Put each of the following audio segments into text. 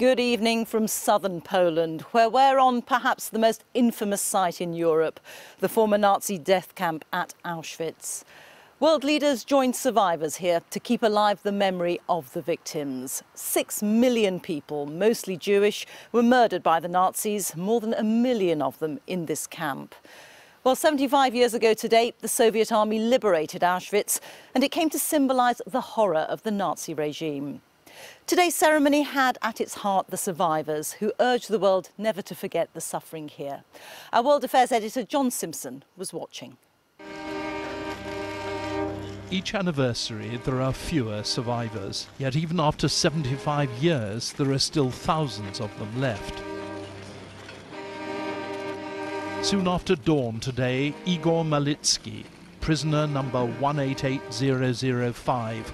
Good evening from southern Poland, where we're on perhaps the most infamous site in Europe, the former Nazi death camp at Auschwitz. World leaders joined survivors here to keep alive the memory of the victims. 6 million people, mostly Jewish, were murdered by the Nazis, more than 1 million of them in this camp. Well, 75 years ago today, the Soviet Army liberated Auschwitz, and it came to symbolize the horror of the Nazi regime. Today's ceremony had at its heart the survivors who urged the world never to forget the suffering here. Our World Affairs editor John Simpson was watching. Each anniversary there are fewer survivors, yet even after 75 years there are still thousands of them left. Soon after dawn today, Igor Malitsky, prisoner number 188005,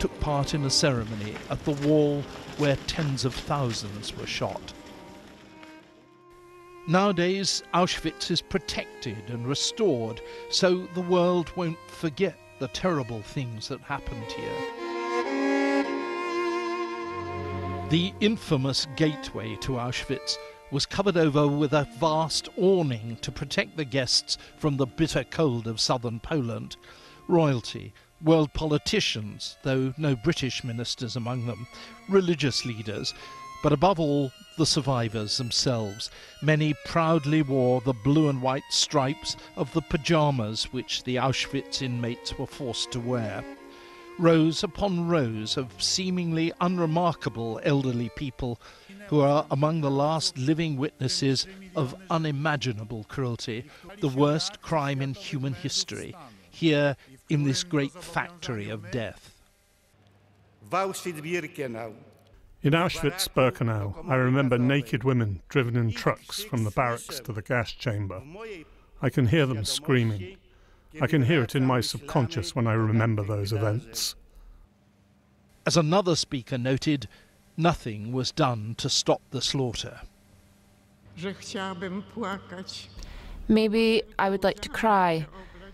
took part in a ceremony at the wall where tens of thousands were shot. Nowadays, Auschwitz is protected and restored, so the world won't forget the terrible things that happened here. The infamous gateway to Auschwitz was covered over with a vast awning to protect the guests from the bitter cold of southern Poland. Royalty, world politicians, though no British ministers among them, religious leaders, but above all, the survivors themselves. Many proudly wore the blue and white stripes of the pyjamas which the Auschwitz inmates were forced to wear. Rows upon rows of seemingly unremarkable elderly people who are among the last living witnesses of unimaginable cruelty, the worst crime in human history, here in this great factory of death. In Auschwitz-Birkenau, I remember naked women driven in trucks from the barracks to the gas chamber. I can hear them screaming. I can hear it in my subconscious when I remember those events. As another speaker noted, nothing was done to stop the slaughter. Maybe I would like to cry,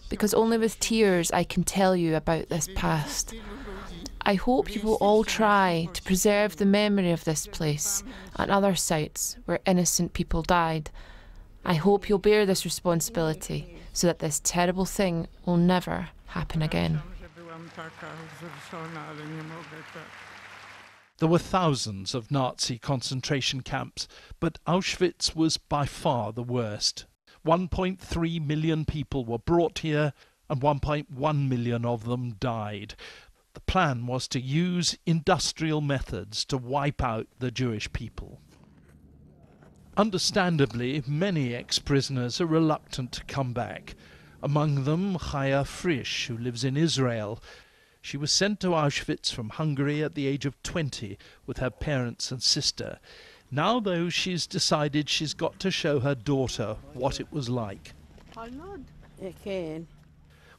because only with tears I can tell you about this past. I hope you will all try to preserve the memory of this place and other sites where innocent people died. I hope you'll bear this responsibility so that this terrible thing will never happen again. There were thousands of Nazi concentration camps, but Auschwitz was by far the worst. 1.3 million people were brought here and 1.1 million of them died. The plan was to use industrial methods to wipe out the Jewish people. Understandably, many ex-prisoners are reluctant to come back. Among them, Chaya Frisch, who lives in Israel. She was sent to Auschwitz from Hungary at the age of 20 with her parents and sister. Now, though, she's decided she's got to show her daughter what it was like.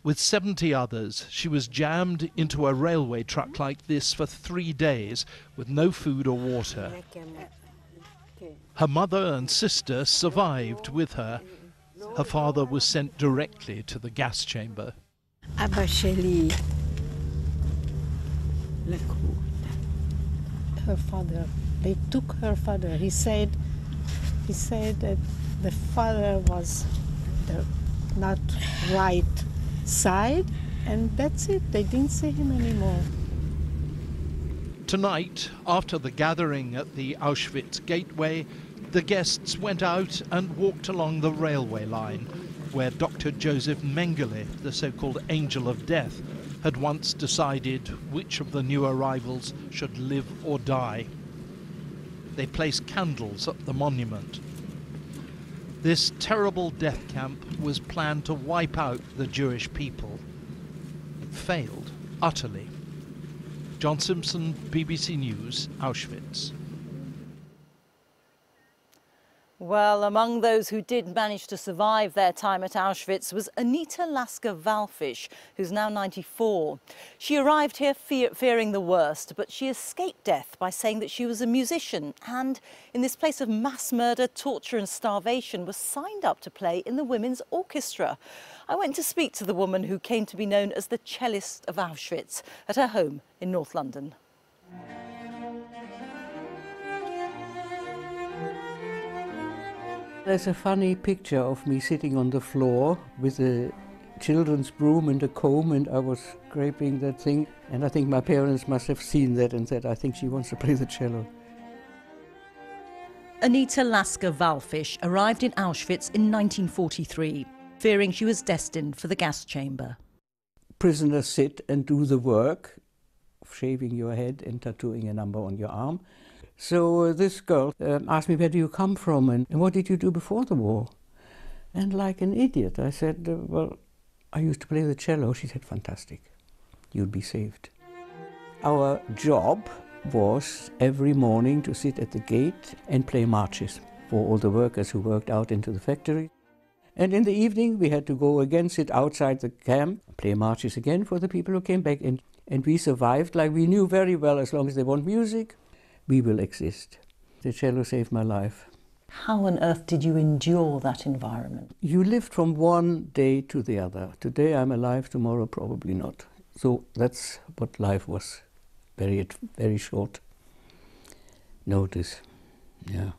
With 70 others, she was jammed into a railway truck like this for 3 days with no food or water. Her mother and sister survived with her. Her father was sent directly to the gas chamber. Her father. They took her father. He said that the father was the not right side, and that's it. They didn't see him anymore. Tonight, after the gathering at the Auschwitz gateway, the guests went out and walked along the railway line, where Dr. Joseph Mengele, the so-called Angel of Death, had once decided which of the new arrivals should live or die. They placed candles at the monument. This terrible death camp was planned to wipe out the Jewish people. It failed utterly. John Simpson, BBC News, Auschwitz. Well, among those who did manage to survive their time at Auschwitz was Anita Lasker-Wallfisch, who's now 94. She arrived here fearing the worst, but she escaped death by saying that she was a musician and, in this place of mass murder, torture and starvation, was signed up to play in the women's orchestra. I went to speak to the woman who came to be known as the cellist of Auschwitz at her home in North London. There's a funny picture of me sitting on the floor with a children's broom and a comb, and I was scraping that thing. And I think my parents must have seen that and said, I think she wants to play the cello. Anita Lasker-Wallfisch arrived in Auschwitz in 1943, fearing she was destined for the gas chamber. Prisoners sit and do the work of shaving your head and tattooing a number on your arm. So this girl asked me, where do you come from and what did you do before the war? And like an idiot, I said, well, I used to play the cello. She said, fantastic, you'll be saved. Our job was every morning to sit at the gate and play marches for all the workers who worked out into the factory. And in the evening, we had to go again, sit outside the camp, play marches again for the people who came back. And we survived like we knew very well, as long as they want music, we will exist. The cello saved my life. How on earth did you endure that environment? You lived from one day to the other. Today I'm alive, tomorrow probably not. So that's what life was. Very, very short notice, yeah.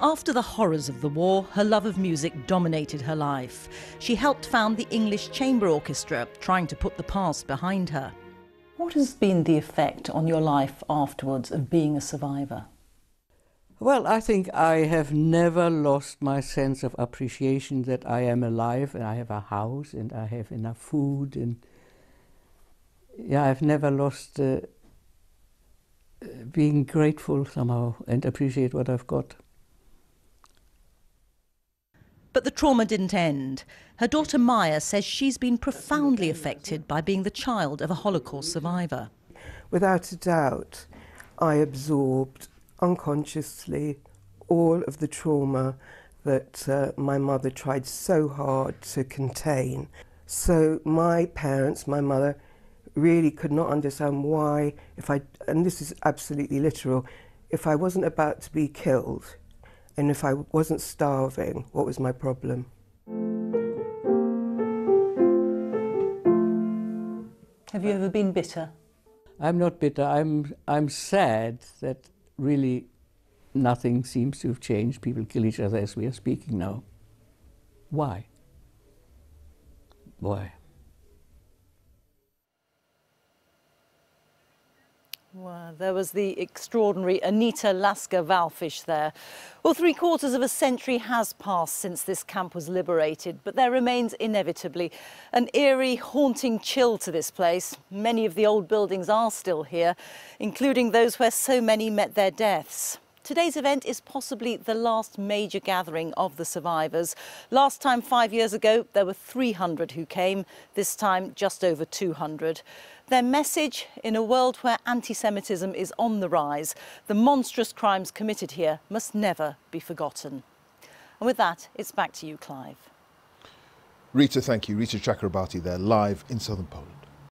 After the horrors of the war, her love of music dominated her life. She helped found the English Chamber Orchestra, trying to put the past behind her. What has been the effect on your life afterwards of being a survivor? Well, I think I have never lost my sense of appreciation that I am alive and I have a house and I have enough food. And yeah, I've never lost being grateful somehow and appreciate what I've got. But the trauma didn't end. Her daughter Maya says she's been profoundly affected by being the child of a Holocaust survivor. Without a doubt, I absorbed unconsciously all of the trauma that my mother tried so hard to contain. So my parents, my mother, really could not understand why, if I, and this is absolutely literal, if I wasn't about to be killed, and if I wasn't starving, what was my problem? Have you ever been bitter? I'm not bitter. I'm sad that really nothing seems to have changed. People kill each other as we are speaking now. Why? Why? Wow, there was the extraordinary Anita Lasker-Wallfisch there. Well, 3/4 of a century has passed since this camp was liberated, but there remains inevitably an eerie, haunting chill to this place. Many of the old buildings are still here, including those where so many met their deaths. Today's event is possibly the last major gathering of the survivors. Last time, 5 years ago, there were 300 who came. This time, just over 200. Their message, in a world where anti-Semitism is on the rise, the monstrous crimes committed here must never be forgotten. And with that, it's back to you, Clive. Reeta, thank you. Reeta Chakrabarti there, live in southern Poland.